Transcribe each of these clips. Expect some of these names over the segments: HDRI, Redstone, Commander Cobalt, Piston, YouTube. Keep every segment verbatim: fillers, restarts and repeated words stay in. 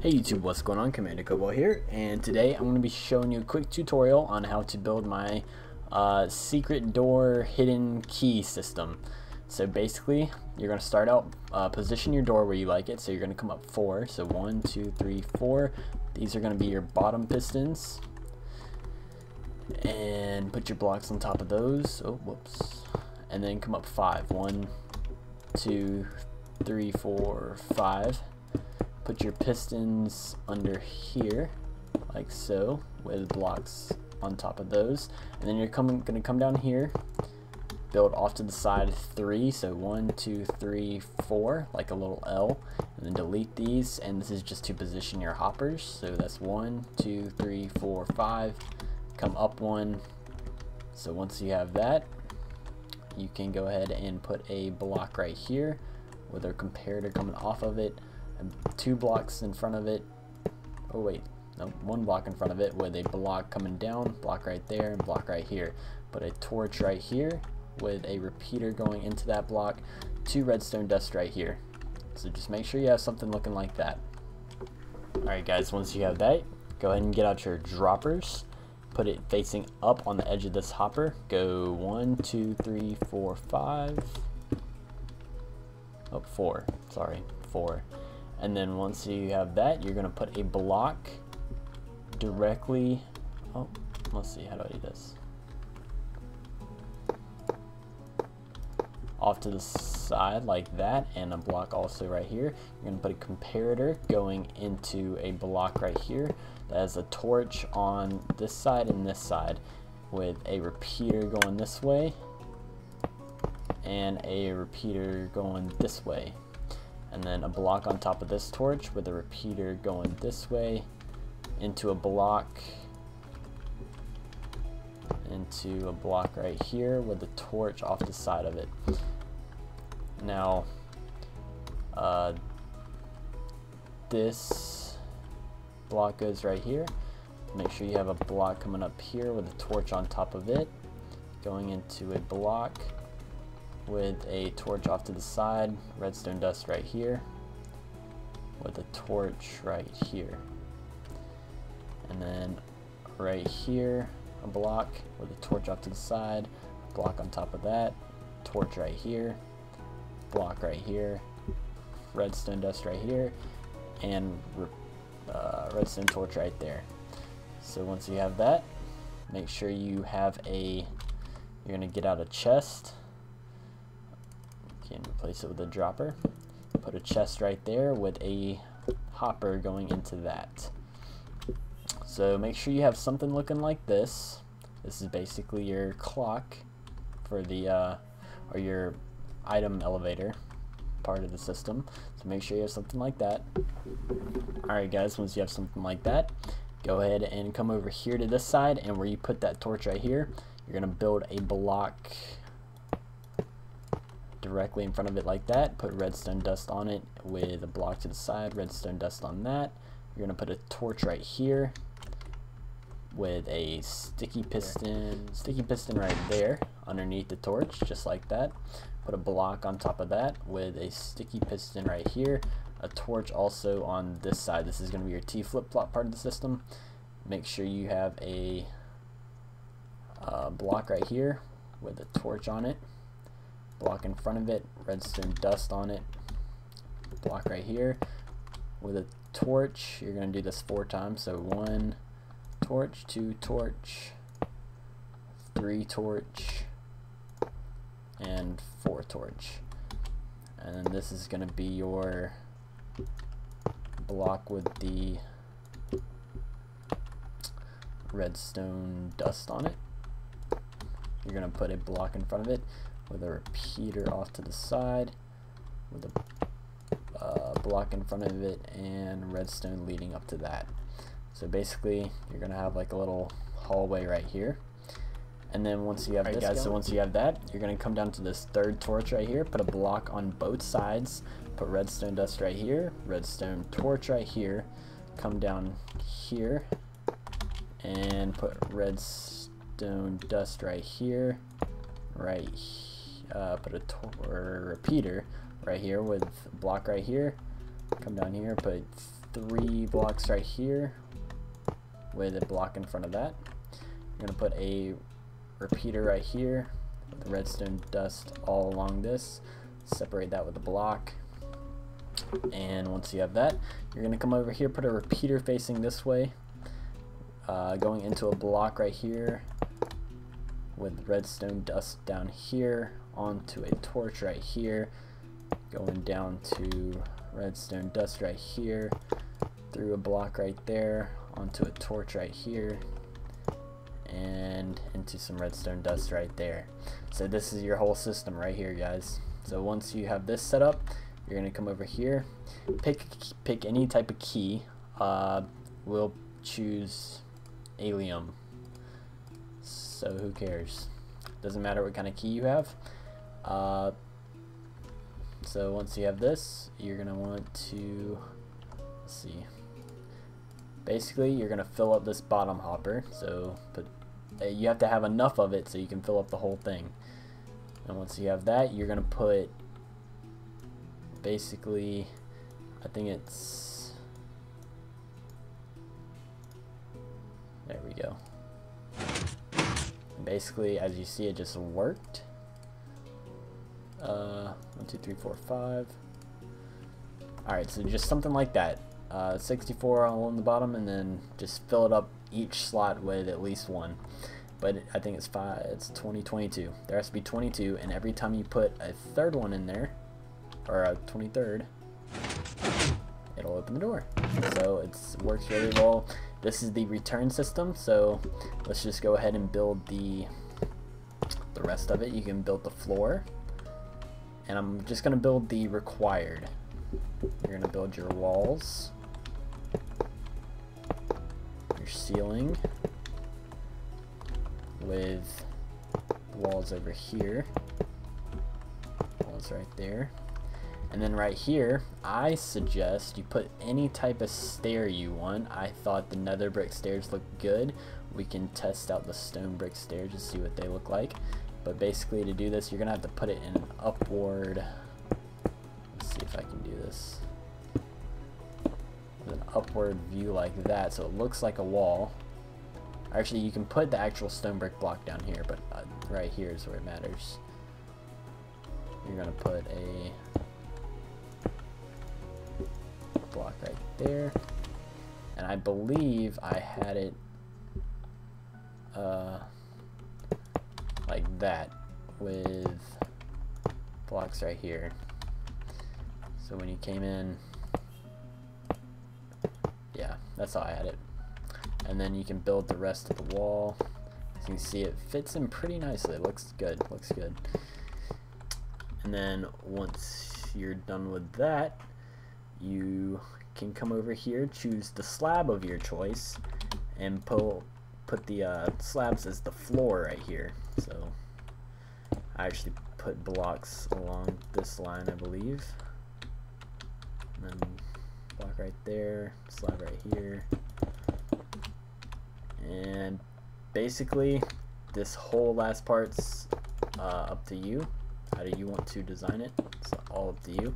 Hey YouTube, what's going on? Commander Cobalt here, and today I'm going to be showing you a quick tutorial on how to build my uh, secret door hidden key system. So basically, you're going to start out, uh, position your door where you like it, so you're going to come up four, so one, two, three, four, these are going to be your bottom pistons, and put your blocks on top of those, oh whoops, and then come up five, one, two, three, four, five. Put your pistons under here like so with blocks on top of those, and then you're coming gonna come down here, build off to the side three, so one two three four, like a little L, and then delete these, and this is just to position your hoppers, so that's one two three four five. Come up one, so once you have that, you can go ahead and put a block right here with a comparator coming off of it, two blocks in front of it, oh wait, no, one block in front of it with a block coming down, block right there, and block right here. Put a torch right here with a repeater going into that block, two redstone dust right here. So just make sure you have something looking like that. Alright guys, once you have that, go ahead and get out your droppers, put it facing up on the edge of this hopper, go one, two, three, four, five, oh, four, sorry, four. And then once you have that, you're gonna put a block directly, oh, let's see, how do I do this? Off to the side like that, and a block also right here. You're gonna put a comparator going into a block right here that has a torch on this side and this side with a repeater going this way and a repeater going this way. And then a block on top of this torch with a repeater going this way into a block into a block right here with a torch off the side of it. Now uh, this block goes right here, make sure you have a block coming up here with a torch on top of it going into a block with a torch off to the side, redstone dust right here, with a torch right here, and then right here a block with a torch off to the side, block on top of that, torch right here, block right here, redstone dust right here, and uh, redstone torch right there. So once you have that, make sure you have a, you're gonna get out a chest and replace it with a dropper, put a chest right there with a hopper going into that. So make sure you have something looking like this. This is basically your clock for the uh, or your item elevator part of the system, so make sure you have something like that. Alright guys, once you have something like that, go ahead and come over here to this side, and where you put that torch right here, you're gonna build a block directly in front of it like that, put redstone dust on it with a block to the side, redstone dust on that. You're gonna put a torch right here with a sticky piston sticky piston right there underneath the torch, just like that. Put a block on top of that with a sticky piston right here, a torch also on this side. This is gonna be your T flip-flop part of the system. Make sure you have a uh, block right here with a torch on it, block in front of it, redstone dust on it, block right here with a torch. You're going to do this four times, so one torch, two torch, three torch, and four torch, and then this is going to be your block with the redstone dust on it. You're going to put a block in front of it with a repeater off to the side with a uh, block in front of it and redstone leading up to that. So basically you're gonna have like a little hallway right here, and then once you have this, guys, so once you have that, you're gonna come down to this third torch right here, put a block on both sides, put redstone dust right here, redstone torch right here, come down here and put redstone dust right here, right here. Uh, put a or repeater right here with block right here, come down here, put three blocks right here with a block in front of that. We're gonna put a repeater right here with redstone dust all along this. Separate that with a block. And once you have that, you're gonna come over here, put a repeater facing this way, uh, going into a block right here with redstone dust down here onto a torch right here, going down to redstone dust right here, through a block right there onto a torch right here, and into some redstone dust right there. So this is your whole system right here, guys. So once you have this set up, you're gonna come over here, pick pick any type of key. Uh, we'll choose Alium, so who cares, doesn't matter what kind of key you have. Uh, so once you have this, you're gonna want to let's see basically you're gonna fill up this bottom hopper, so but you have to have enough of it so you can fill up the whole thing. And once you have that, you're gonna put basically I think it's there we go and basically as you see, it just worked. Uh, one, two, three, four, five. Alright, so just something like that. Uh, sixty-four on the bottom, and then just fill it up each slot with at least one. But I think it's five. It's twenty, twenty-two. There has to be twenty-two, and every time you put a third one in there, or a twenty-third, it'll open the door. So it works really well. This is the return system. So let's just go ahead and build the the rest of it. You can build the floor. And I'm just going to build the required. You're going to build your walls, your ceiling, with walls over here, walls right there. And then right here, I suggest you put any type of stair you want. I thought the nether brick stairs look good. We can test out the stone brick stairs to see what they look like. But basically, to do this, you're going to have to put it in an upward, let's see if I can do this, with an upward view like that, so it looks like a wall. Actually, you can put the actual stone brick block down here, but uh, right here is where it matters. You're going to put a block right there, and I believe I had it, uh... like that, with blocks right here. So when you came in, yeah, that's how I had it. And then you can build the rest of the wall. As you can see, it fits in pretty nicely. It looks good, looks good. And then once you're done with that, you can come over here, choose the slab of your choice, and pull put the uh, slabs as the floor right here. So I actually put blocks along this line, I believe, and then block right there, slab right here, and basically this whole last part's uh, up to you. How do you want to design it? It's all up to you.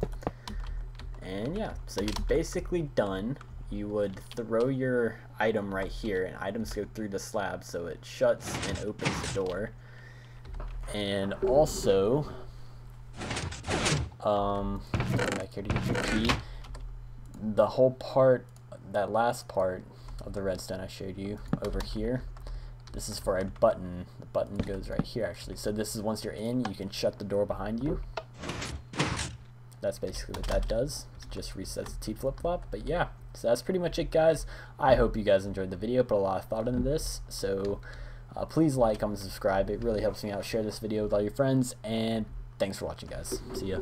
And yeah, so you're basically done. You would throw your item right here, and items go through the slab, so it shuts and opens the door. And also, um, back here to get your key, the whole part, that last part of the redstone I showed you over here, this is for a button. The button goes right here, actually. So this is once you're in, you can shut the door behind you. That's basically what that does. It just resets the T flip-flop. But yeah, so that's pretty much it, guys. I hope you guys enjoyed the video. Put a lot of thought into this, so uh, please like, comment, subscribe. It really helps me out. Share this video with all your friends, and thanks for watching, guys. See ya.